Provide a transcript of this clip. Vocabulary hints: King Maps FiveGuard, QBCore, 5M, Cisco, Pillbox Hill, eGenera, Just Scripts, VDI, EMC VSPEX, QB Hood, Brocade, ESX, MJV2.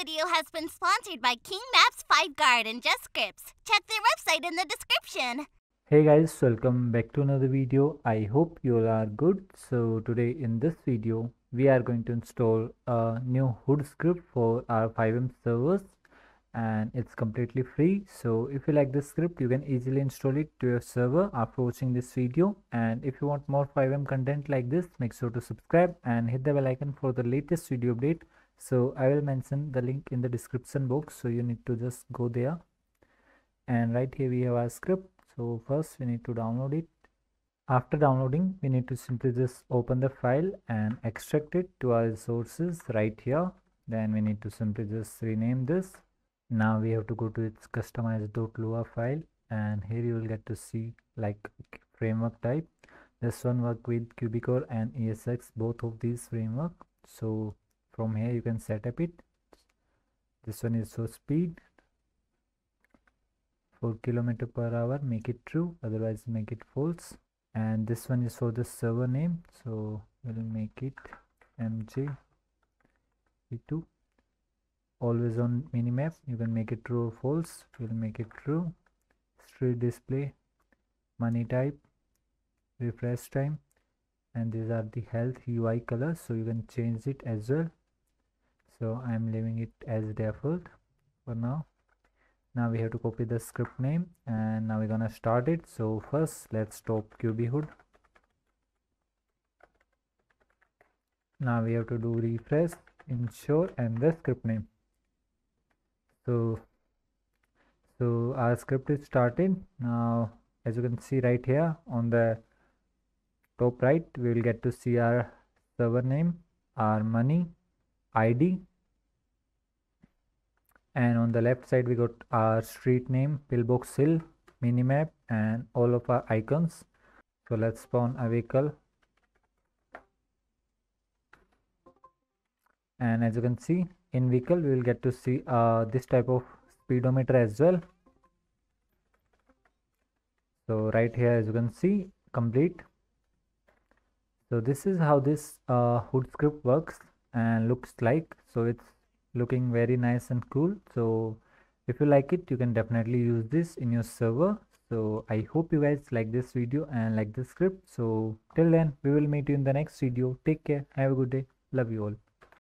video has been sponsored by King Maps FiveGuard and Just Scripts. Check their website in the description. Hey guys, welcome back to another video. I hope you all are good. So today in this video, we are going to install a new hood script for our 5M servers, and it's completely free. So if you like this script, you can easily install it to your server after watching this video. And if you want more 5M content like this, make sure to subscribe and hit the bell icon for the latest video update. So I will mention the link in the description box, so you need to just go there. And right here we have our script. So first we need to download it. After downloading, we need to simply just open the file and extract it to our resources right here. Then we need to simply just rename this. Now we have to go to its customize.lua file, and here you will get to see like framework type. This one work with QBCore and ESX, both of these framework. So from here you can set up it. This one is for speed, 4 km/h, make it true, otherwise make it false. And this one is for the server name, so we'll make it MJV2. Always on minimap, you can make it true or false, we'll make it true. Street display, money type, refresh time, and these are the health UI colors, so you can change it as well. So I'm leaving it as default for now. Now we have to copy the script name, and now we're gonna start it. So first let's stop QB Hood. Now we have to do refresh, ensure, and the script name. So our script is started. Now as you can see right here on the top right, we will get to see our server name, our money ID, and on the left side we got our street name, Pillbox Hill, minimap, and all of our icons. So let's spawn a vehicle, and as you can see in vehicle we will get to see this type of speedometer as well. So right here as you can see, complete. So this is how this hood script works and looks like. So it's looking very nice and cool. So if you like it, you can definitely use this in your server. So I hope you guys like this video and like this script. So till then, we will meet you in the next video. Take care, have a good day, love you all.